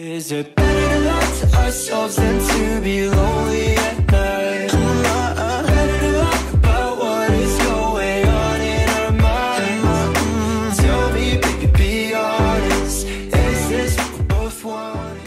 Is it better to lie to ourselves than to be lonely at night? Better to lie about what is going on in our minds. Tell me, baby, be honest. Is this what we both want?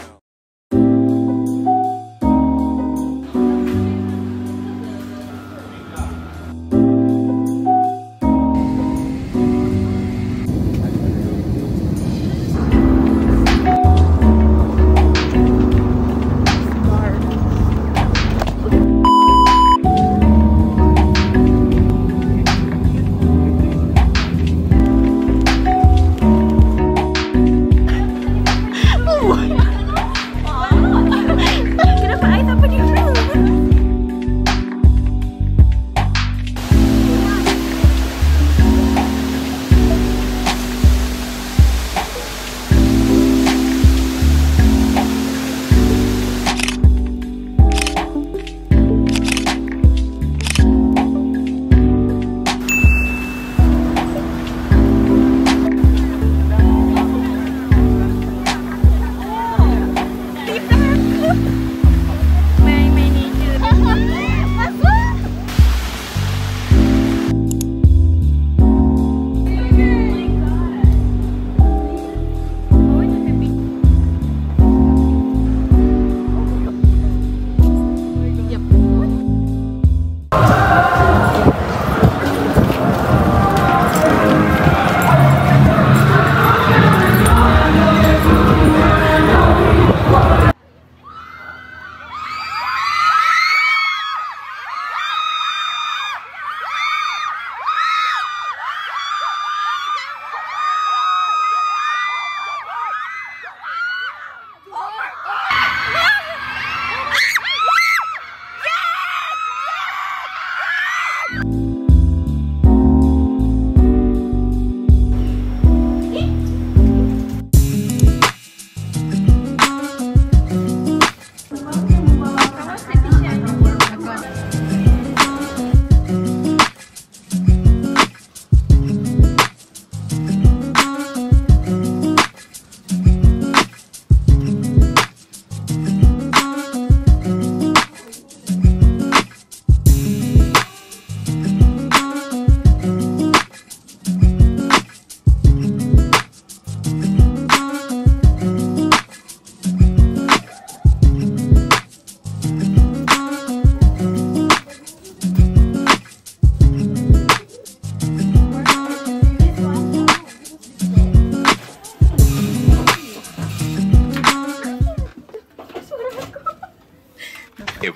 It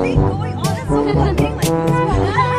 Going on? It's something like this.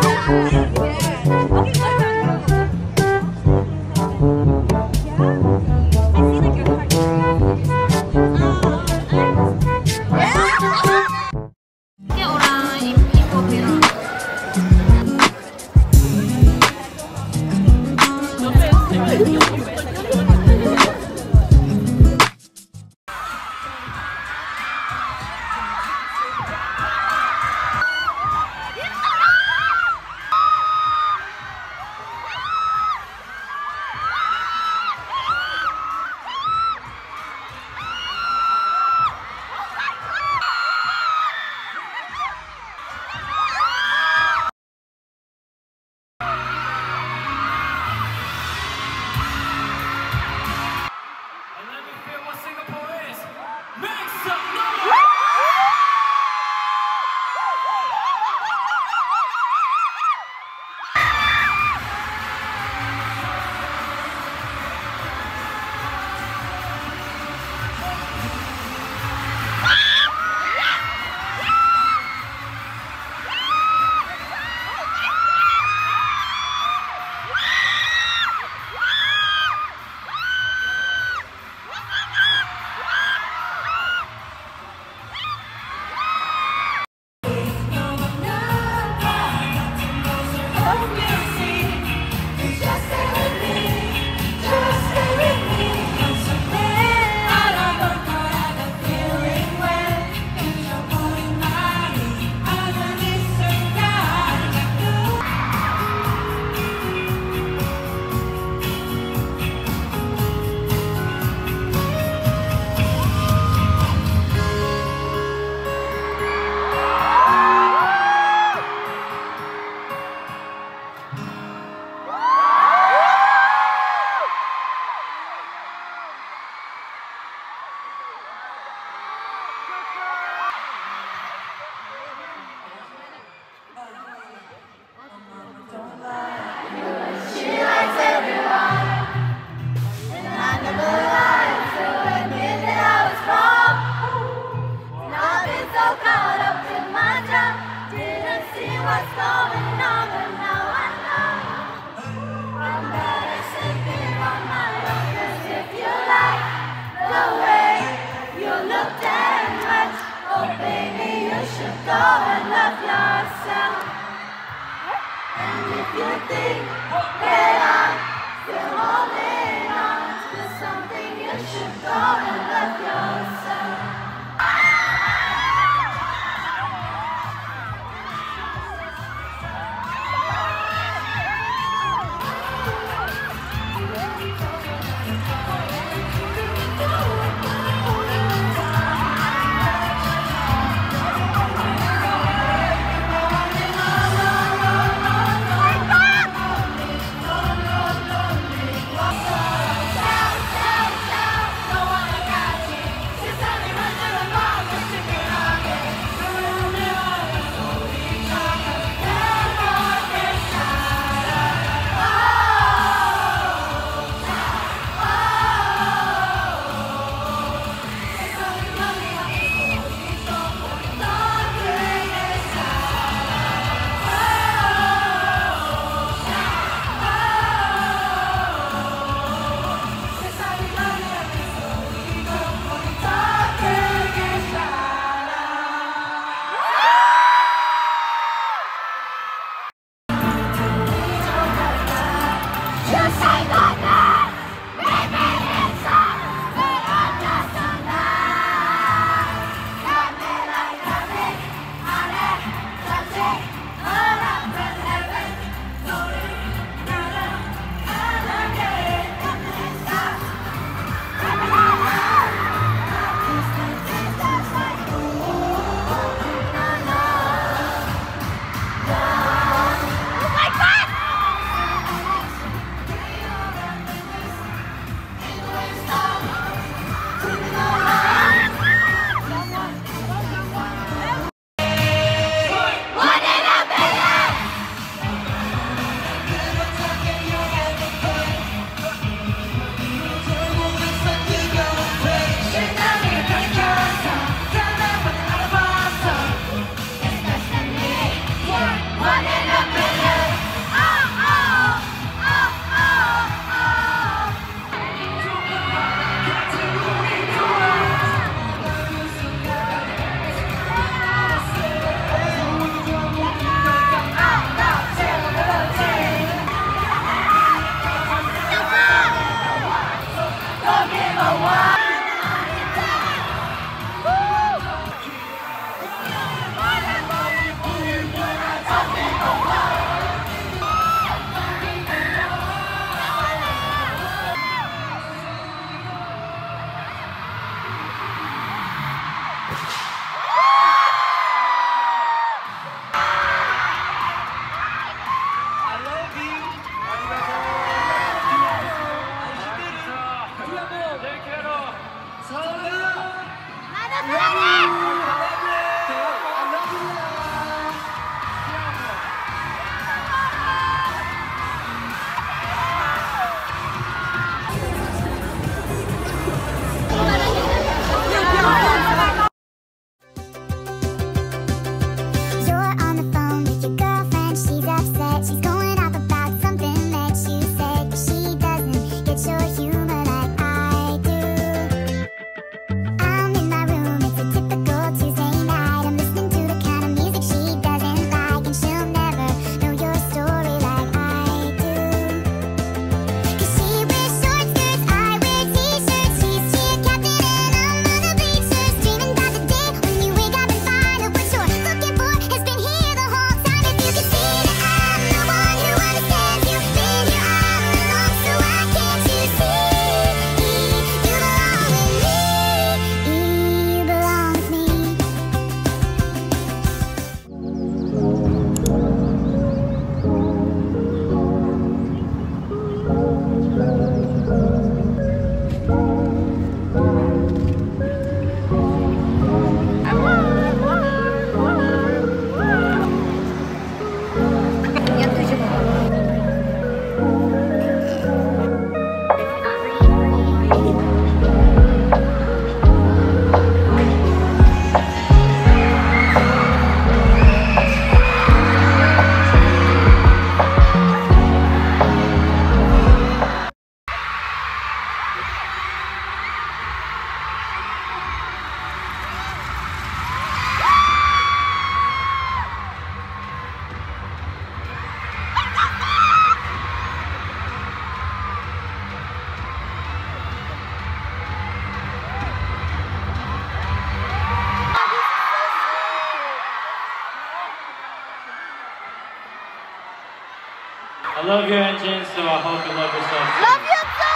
love your engine, so I hope you love yourself too. Love you too,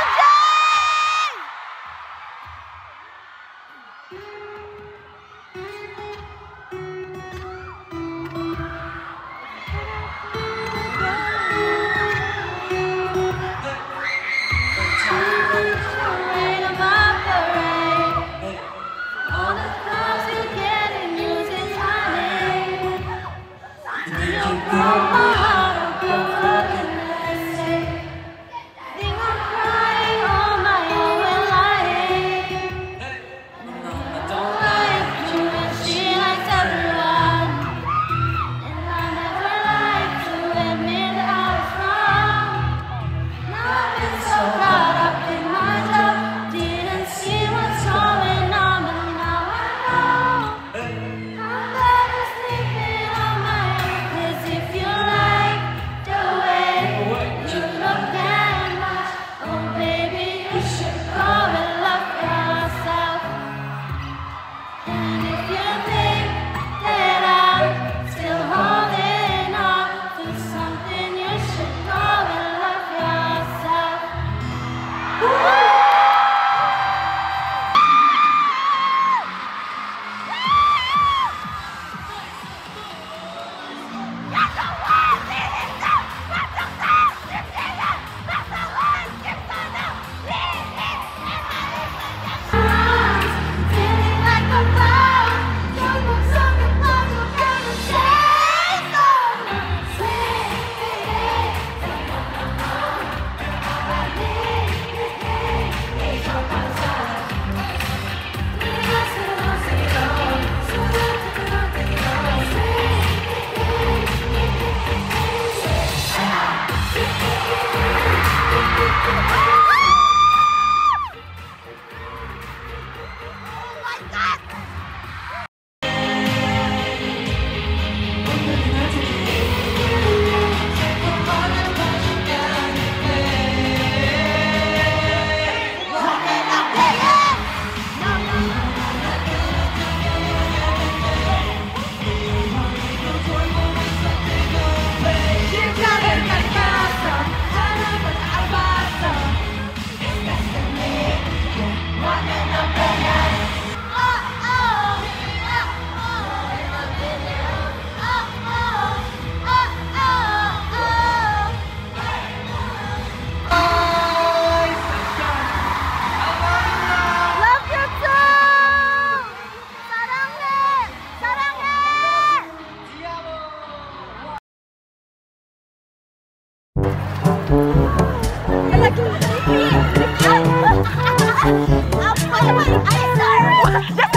I'm sorry.